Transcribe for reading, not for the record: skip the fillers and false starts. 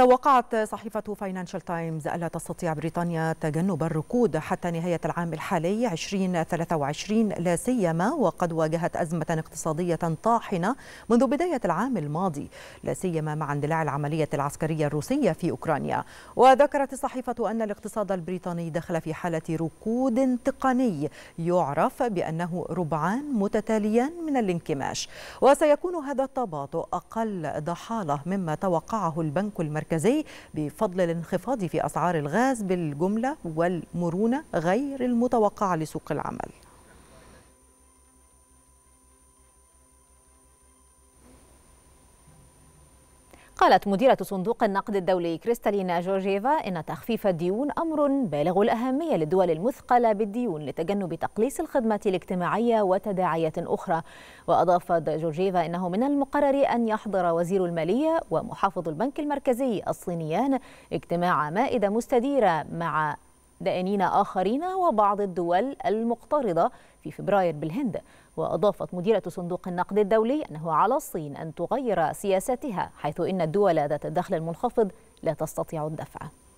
توقعت صحيفة فاينانشال تايمز ألا تستطيع بريطانيا تجنب الركود حتى نهاية العام الحالي 2023، لا سيما وقد واجهت أزمة اقتصادية طاحنة منذ بداية العام الماضي، لا سيما مع اندلاع العملية العسكرية الروسية في أوكرانيا. وذكرت الصحيفة أن الاقتصاد البريطاني دخل في حالة ركود تقني يعرف بأنه ربعان متتاليان من الانكماش، وسيكون هذا التباطؤ أقل ضحالة مما توقعه البنك المركزي بفضل الانخفاض في أسعار الغاز بالجملة والمرونة غير المتوقعة لسوق العمل. قالت مديرة صندوق النقد الدولي كريستالينا جورجيفا إن تخفيف الديون أمر بالغ الأهمية للدول المثقلة بالديون لتجنب تقليص الخدمة الاجتماعية وتداعيات أخرى. وأضافت جورجيفا إنه من المقرر أن يحضر وزير المالية ومحافظ البنك المركزي الصينيان اجتماع مائدة مستديرة مع دائنين آخرين وبعض الدول المقترضة في فبراير بالهند. وأضافت مديرة صندوق النقد الدولي أنه على الصين أن تغير سياستها، حيث إن الدول ذات الدخل المنخفض لا تستطيع الدفع.